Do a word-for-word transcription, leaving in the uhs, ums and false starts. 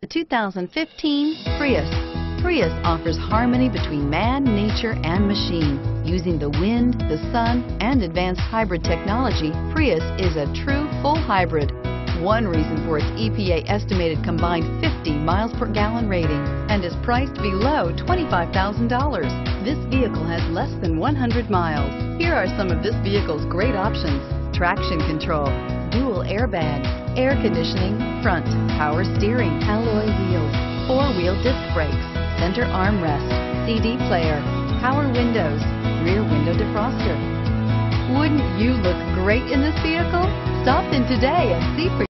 The two thousand fifteen Prius. Prius offers harmony between man, nature, and machine. Using the wind, the sun, and advanced hybrid technology, Prius is a true full hybrid. One reason for its E P A estimated combined fifty miles per gallon rating and is priced below twenty-five thousand dollars. This vehicle has less than one hundred miles. Here are some of this vehicle's great options: traction control, dual airbags, air conditioning, front power steering, alloy wheels, four-wheel disc brakes, center armrest, C D player, power windows, rear window defroster. Wouldn't you look great in this vehicle? Stop in today and see for yourself.